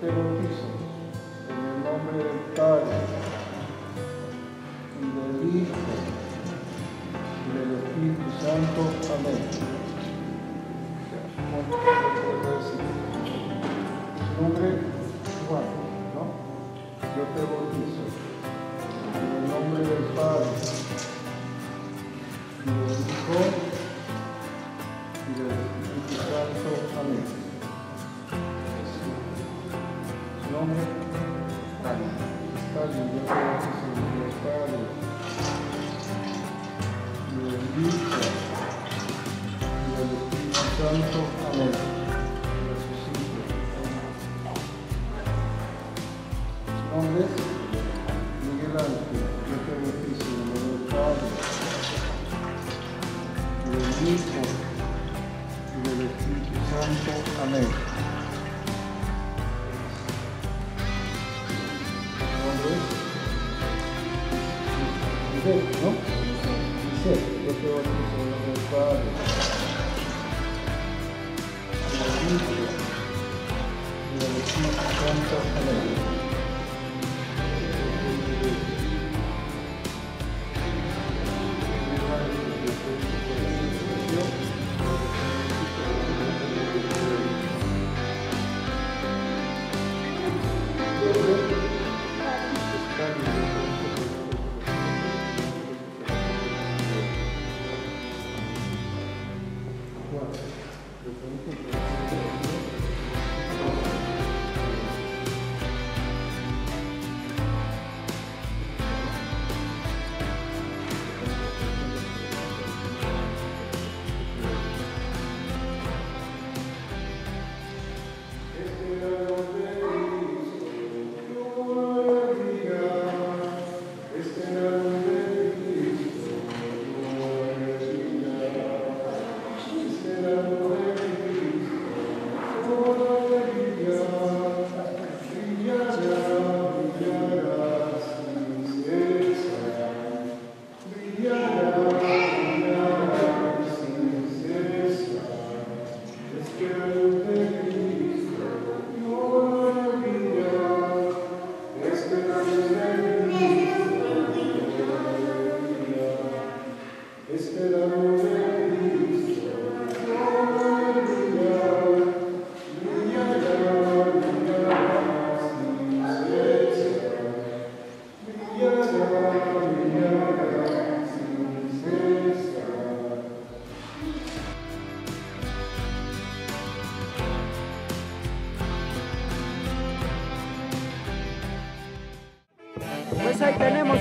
te bautizo en el nombre del Padre, y del Hijo, y del Espíritu Santo. Amén. Su nombre es Juan, ¿no? Yo te bautizo en el nombre del Padre, y del Hijo, y del Espíritu Santo. Amén. Nombre, está bien, yo te bautizo en el Padre, y del Hijo, y del Espíritu Santo. Amén. Resucito. Su nombre es Miguel Ángel, yo te bautizo en el Padre, y del Hijo, y del Espíritu Santo. Amén. ¿No? Dice, yo te voy a decir en el Padre, y del Hijo, y del Espíritu Santo. Amén.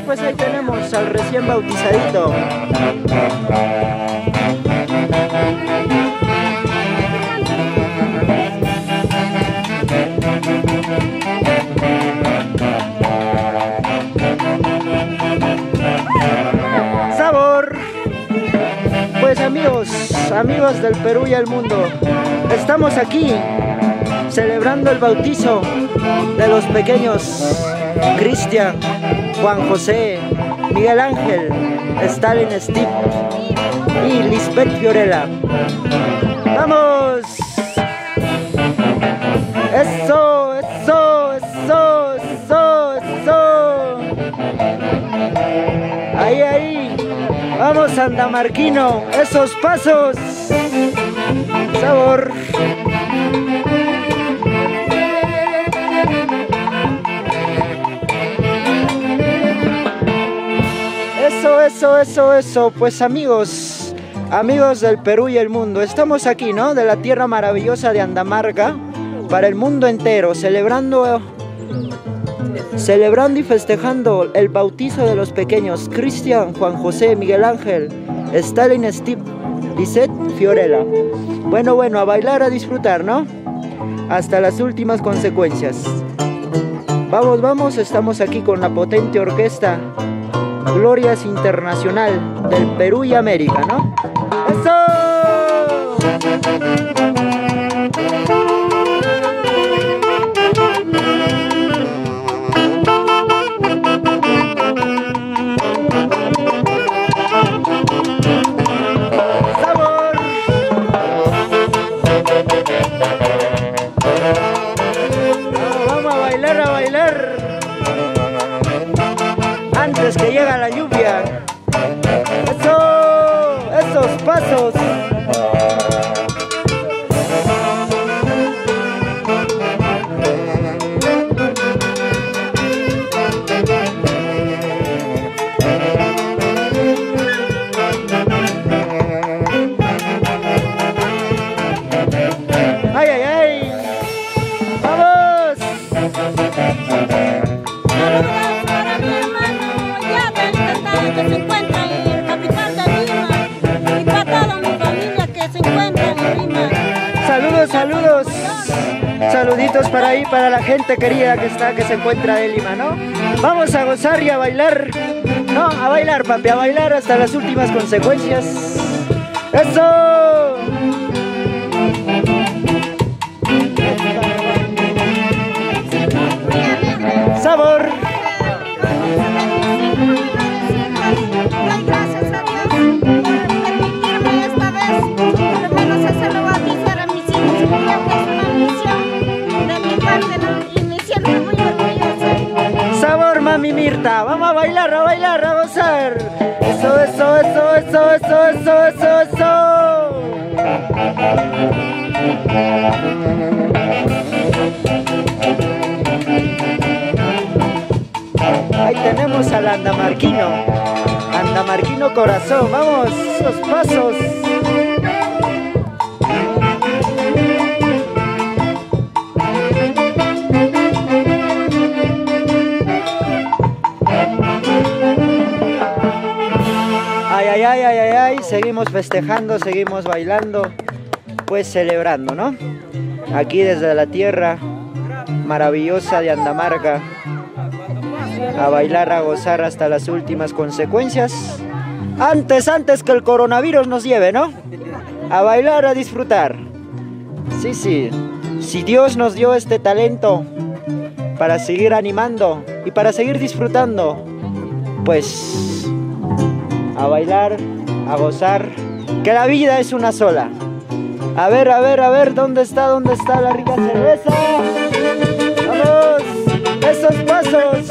Pues ahí tenemos al recién bautizadito. ¡Sabor! Pues amigos del Perú y el mundo, estamos aquí celebrando el bautizo de los pequeños Cristian, Juan José, Miguel Ángel, Stalin Steve y Lisbeth Fiorella. ¡Vamos! ¡Eso, eso, eso, eso, eso! ¡Ahí, ahí! ¡Vamos, andamarquino! ¡Esos pasos! ¡Sabor! Eso, eso, eso, pues amigos del Perú y el mundo, estamos aquí, ¿no? De la tierra maravillosa de Andamarca, para el mundo entero, celebrando y festejando el bautizo de los pequeños Cristian, Juan José, Miguel Ángel, Stalin, Steve, Lisette, Fiorella. Bueno, a bailar, a disfrutar, ¿no? Hasta las últimas consecuencias. Vamos, estamos aquí con la potente orquesta Glorias Internacional del Perú y América, ¿no? ¡Eso! ¡Sabor! ¡Vamos! antes que llegue la lluvia. Esos pasos. ¡Ay, ay, ay! ¡Vamos! Para mi hermano, ya Belén que se encuentra en el capital de Lima, y para toda mi familia que se encuentra en Lima. Saludos, saludos. Saluditos para ahí, para la gente querida que está, que se encuentra en Lima, ¿no? Vamos a gozar y a bailar. No, a bailar, papi, a bailar hasta las últimas consecuencias. ¡Eso! Sabor. Gracias a Dios permitirme esta vez, por lo menos hacerlo bautizar a mis hijos, porque es una misión de mi parte, ¿no? Y me siento muy orgullosa. Sabor, mami Mirta, vamos a bailar, a gozar. Eso, eso, eso, eso, eso, eso, eso, eso. Ahí tenemos al andamarquino, andamarquino corazón, vamos, los pasos. Ay, ay, ay, ay, ay, ay, seguimos festejando, seguimos bailando, pues celebrando, ¿no? Aquí desde la tierra maravillosa de Andamarca. A bailar, a gozar hasta las últimas consecuencias. Antes que el coronavirus nos lleve, ¿no? A bailar, a disfrutar. Sí, sí. Si Dios nos dio este talento para seguir animando y para seguir disfrutando, pues a bailar, a gozar, que la vida es una sola. A ver, a ver, a ver, dónde está la rica cerveza? ¡Vamos! ¡Esos pasos!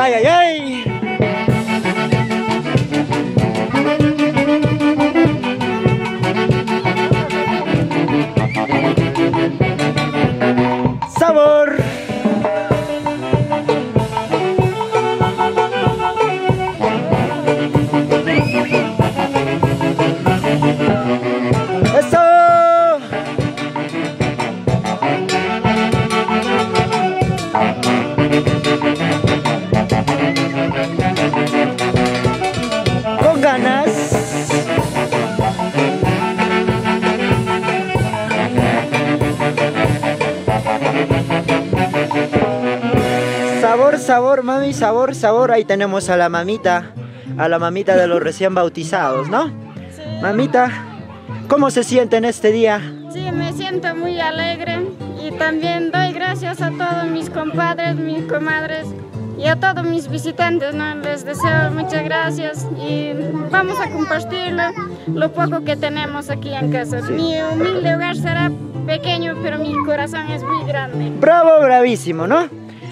¡Ay, ay, ay! ¡Sabor! Sabor, sabor, mami, sabor, sabor. Ahí tenemos a la mamita de los recién bautizados, ¿no? Sí. Mamita, ¿cómo se siente en este día? Sí, me siento muy alegre y también doy gracias a todos mis compadres, mis comadres y a todos mis visitantes, ¿no? Les deseo muchas gracias y vamos a compartirlo, lo poco que tenemos aquí en casa. Sí. Mi humilde hogar será pequeño, pero mi corazón es muy grande. Bravo, bravísimo, ¿no?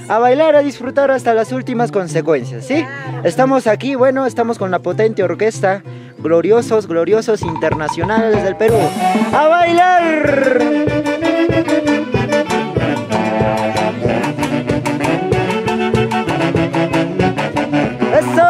A bailar, a disfrutar hasta las últimas consecuencias, ¿sí? Estamos aquí, bueno, estamos con la potente orquesta Gloriosos, Gloriosos Internacionales del Perú. ¡A bailar! ¡Eso!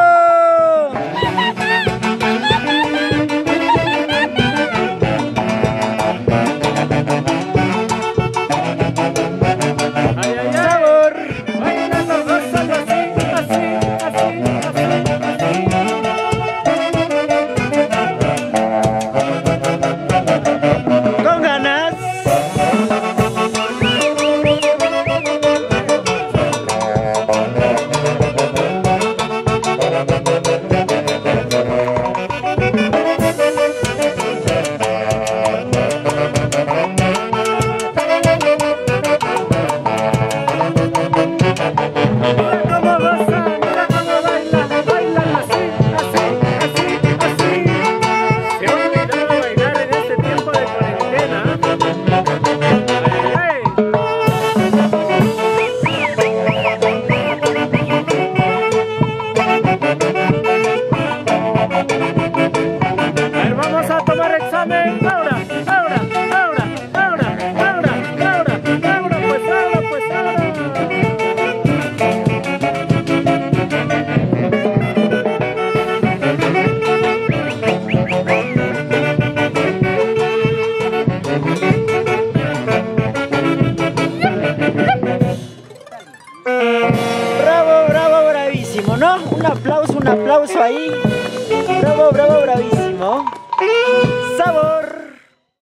aplauso ahí. Bravo, bravo, bravísimo. ¡Sabor!